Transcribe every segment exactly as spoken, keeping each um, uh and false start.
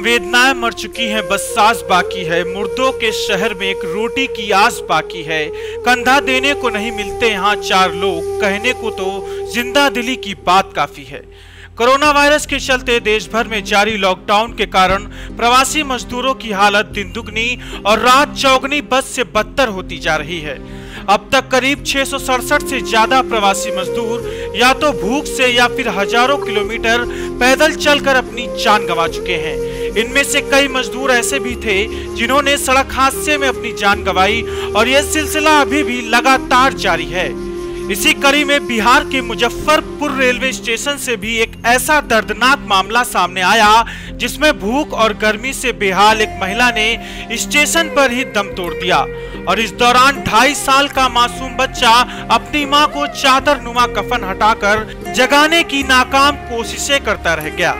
संवेदनाएं मर चुकी हैं, बस सांस बाकी है। मुर्दों के शहर में एक रोटी की आस बाकी है। कंधा देने को नहीं मिलते यहाँ चार लोग, कहने को तो जिंदा दिली की बात काफी है। कोरोना वायरस के चलते देश भर में जारी लॉकडाउन के कारण प्रवासी मजदूरों की हालत दिन दुगनी और रात चौगनी बद से बदतर होती जा रही है। अब तक करीब छह सौ सड़सठ से ज्यादा प्रवासी मजदूर या तो भूख से या फिर हजारों किलोमीटर पैदल चलकर अपनी जान गंवा चुके हैं। इनमें से कई मजदूर ऐसे भी थे जिन्होंने सड़क हादसे में अपनी जान गंवाई और यह सिलसिला अभी भी लगातार जारी है। इसी कड़ी में बिहार के मुजफ्फरपुर रेलवे स्टेशन से भी एक ऐसा दर्दनाक मामला सामने आया जिसमें भूख और गर्मी से बेहाल एक महिला ने स्टेशन पर ही दम तोड़ दिया और इस दौरान ढाई साल का मासूम बच्चा अपनी मां को चादर नुमा कफन हटाकर जगाने की नाकाम कोशिशें करता रह गया,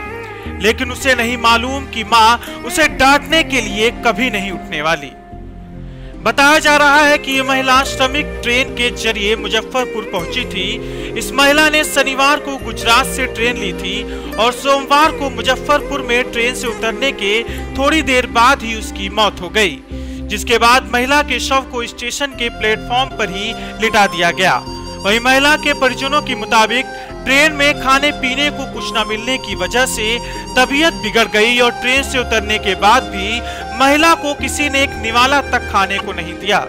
लेकिन उसे नहीं मालूम कि मां उसे डांटने के लिए कभी नहीं उठने वाली। बताया जा रहा है कि ये महिला श्रमिक ट्रेन के जरिए मुजफ्फरपुर पहुंची थी। इस महिला ने शनिवार को गुजरात से ट्रेन ली थी और सोमवार को मुजफ्फरपुर में ट्रेन से उतरने के थोड़ी देर बाद ही उसकी मौत हो गई, जिसके बाद महिला के शव को स्टेशन के प्लेटफॉर्म पर ही लिटा दिया गया। वहीं महिला के परिजनों के मुताबिक ट्रेन में खाने पीने को कुछ न मिलने की वजह से तबीयत बिगड़ गई और ट्रेन से उतरने के बाद भी महिला को किसी ने एक निवाला तक खाने को नहीं दिया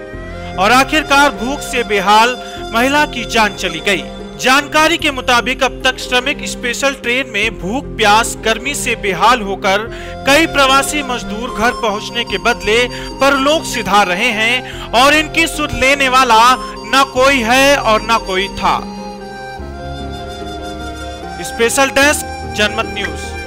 और आखिरकार भूख से बेहाल महिला की जान चली गई। जानकारी के मुताबिक अब तक श्रमिक स्पेशल ट्रेन में भूख प्यास गर्मी से बेहाल होकर कई प्रवासी मजदूर घर पहुंचने के बदले परलोक सिधार रहे हैं और इनकी सुध लेने वाला न कोई है और न कोई था। Special desk, Janmat news.